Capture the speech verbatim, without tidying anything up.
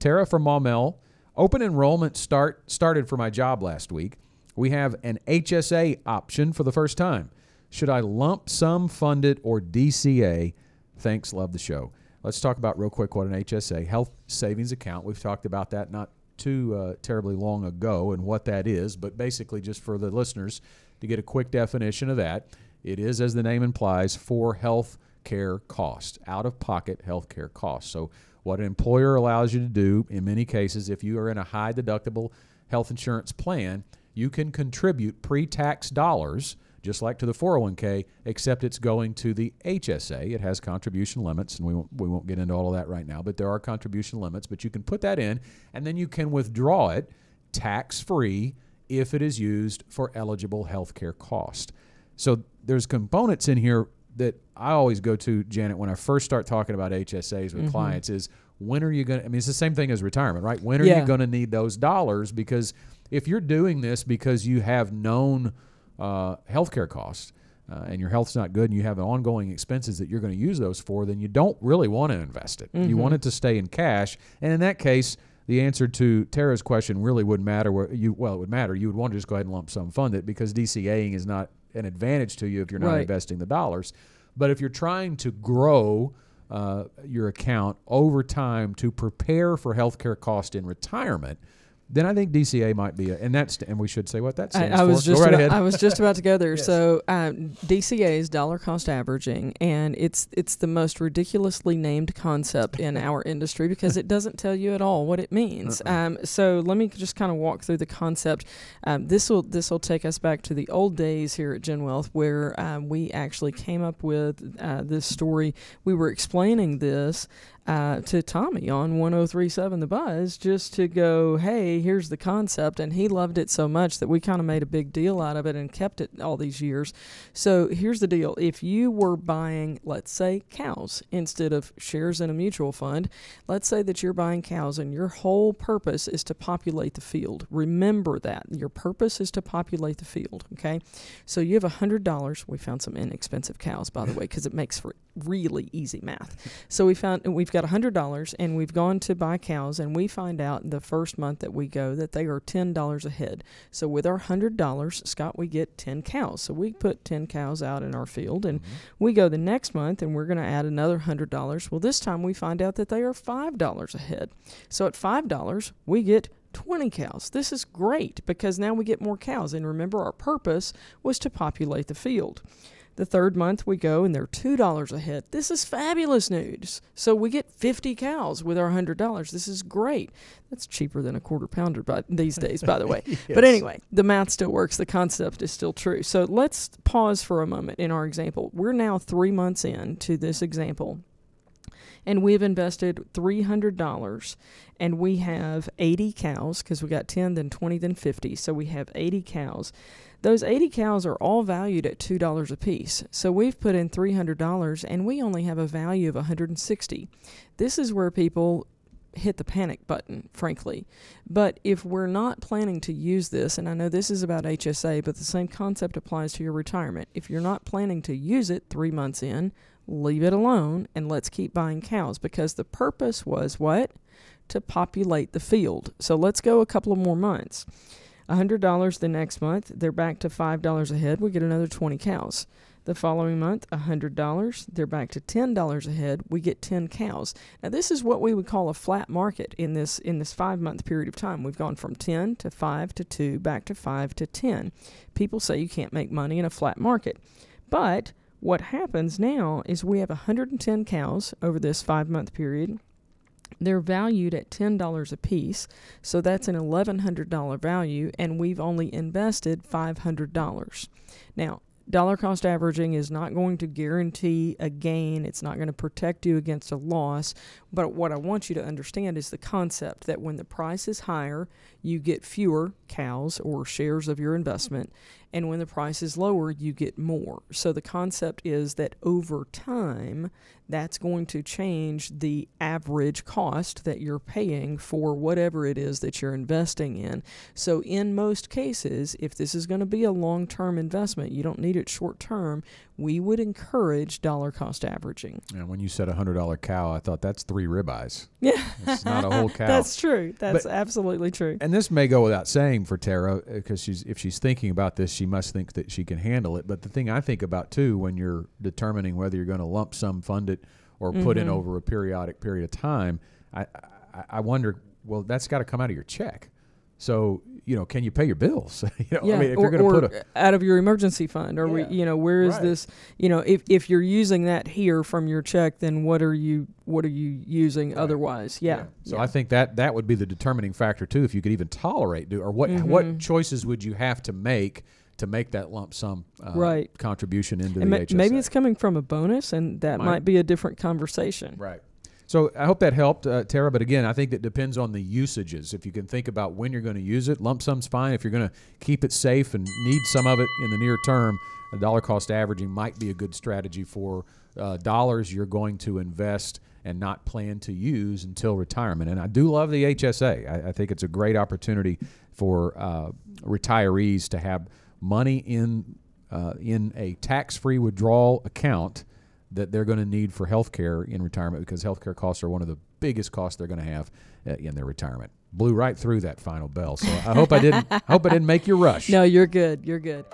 Tara from Maumelle. Open enrollment start started for my job last week. We have an H S A option for the first time. Should I lump sum fund it or D C A? Thanks, love the show. Let's talk about real quick what an H S A, health savings account. We've talked about that not too uh, terribly long ago and what that is, but basically just for the listeners to get a quick definition of that, it is, as the name implies, for health care costs, out-of-pocket health care costs. So what an employer allows you to do in many cases, if you are in a high deductible health insurance plan, you can contribute pre-tax dollars, just like to the four oh one K, except it's going to the H S A. It has contribution limits, and we won't, we won't get into all of that right now, but there are contribution limits. But you can put that in, and then you can withdraw it tax-free if it is used for eligible health care cost. So there's components in here that I always go to, Janet, when I first start talking about H S As with mm-hmm. clients is, when are you going to, I mean, it's the same thing as retirement, right? When are yeah. you going to need those dollars? Because if you're doing this because you have known uh, healthcare costs uh, and your health's not good and you have ongoing expenses that you're going to use those for, then you don't really want to invest it. Mm-hmm. You want it to stay in cash. And in that case, the answer to Tara's question really wouldn't matter. Where you, well, it would matter. You would want to just go ahead and lump sum fund it because DCAing is not an advantage to you if you're not right. investing the dollars. But if you're trying to grow uh, your account over time to prepare for healthcare cost in retirement, then I think D C A might be a, and that's and we should say what that stands I, I was for. Just Go right about, ahead. I was just about to go there. Yes. So um, D C A is dollar cost averaging, and it's it's the most ridiculously named concept in our industry because it doesn't tell you at all what it means. Uh-uh. Um, so let me just kind of walk through the concept. Um, this will this will take us back to the old days here at GenWealth, where um, we actually came up with uh, this story. We were explaining this Uh, to Tommy on ten thirty-seven The Buzz just to go, hey, here's the concept. And he loved it so much that we kind of made a big deal out of it and kept it all these years. So here's the deal. If you were buying, let's say, cows instead of shares in a mutual fund, let's say that you're buying cows and your whole purpose is to populate the field. Remember that. Your purpose is to populate the field, okay? So you have one hundred dollars. We found some inexpensive cows, by the way, because it makes for really easy math. So we found, we've got one hundred dollars and we've gone to buy cows and we find out the first month that we go that they are ten dollars a head. So with our one hundred dollars, Scott, we get ten cows. So we put ten cows out in our field and mm-hmm. we go the next month and we're going to add another one hundred dollars. Well, this time we find out that they are five dollars a head. So at five dollars, we get twenty cows. This is great because now we get more cows. And remember, our purpose was to populate the field. The third month we go and they're two dollars a head. This is fabulous news. So we get fifty cows with our one hundred dollars. This is great. That's cheaper than a quarter pounder by, these days, by the way. Yes. But anyway, the math still works. The concept is still true. So let's pause for a moment in our example. We're now three months in to this example. And we've invested three hundred dollars and we have eighty cows because we got ten, then twenty, then fifty. So we have eighty cows. Those eighty cows are all valued at two dollars a piece. So we've put in three hundred dollars and we only have a value of one hundred sixty. This is where people hit the panic button, frankly. But if we're not planning to use this, and I know this is about H S A, but the same concept applies to your retirement. If you're not planning to use it three months in, leave it alone and let's keep buying cows because the purpose was what? To populate the field. So let's go a couple of more months. one hundred dollars the next month, they're back to five dollars a head. We get another twenty cows. The following month, one hundred dollars, they're back to ten dollars a head. We get ten cows. Now, this is what we would call a flat market in this in this five-month period of time. We've gone from ten to five to two, back to five to ten. People say you can't make money in a flat market. But what happens now is we have one hundred ten cows over this five-month period. They're valued at ten dollars a piece, so that's an eleven hundred dollars value, and we've only invested five hundred dollars. Now, dollar cost averaging is not going to guarantee a gain. It's not going to protect you against a loss. But what I want you to understand is the concept that when the price is higher, you get fewer cows or shares of your investment. and when the price is lower, you get more. So the concept is that over time, that's going to change the average cost that you're paying for whatever it is that you're investing in. So in most cases, if this is going to be a long-term investment, you don't need it short-term, we would encourage dollar-cost averaging. And when you said a one hundred dollar cow, I thought that's three ribeyes. Yeah. It's not a whole cow. That's true. That's but, absolutely true. And this may go without saying for Tara, because she's if she's thinking about this, she must think that she can handle it. But the thing I think about, too, when you're determining whether you're going to lump sum fund it or mm-hmm. put in over a periodic period of time, I, I, I wonder, well, that's got to come out of your check. So, you know, can you pay your bills? you know, yeah, I mean, if or, you're or put a, out of your emergency fund, or yeah, we, you know, where is right. this? You know, if if you're using that here from your check, then what are you what are you using right. otherwise? Yeah. yeah. So yeah. I think that that would be the determining factor too, if you could even tolerate do or what mm-hmm. what choices would you have to make to make that lump sum uh, right. contribution into and the ma- H S A. Maybe it's coming from a bonus, and that might, might be a different conversation. Right. So I hope that helped, uh, Tara. But again, I think that depends on the usages. If you can think about when you're going to use it, lump sum's fine. If you're going to keep it safe and need some of it in the near term, dollar cost averaging might be a good strategy for uh, dollars you're going to invest and not plan to use until retirement. And I do love the H S A. I, I think it's a great opportunity for uh, retirees to have money in uh, in a tax-free withdrawal account that they're going to need for health care in retirement, because health care costs are one of the biggest costs they're going to have uh, in their retirement. Blew right through that final bell. So I hope I didn't I hope I didn't make you rush. No, you're good. You're good.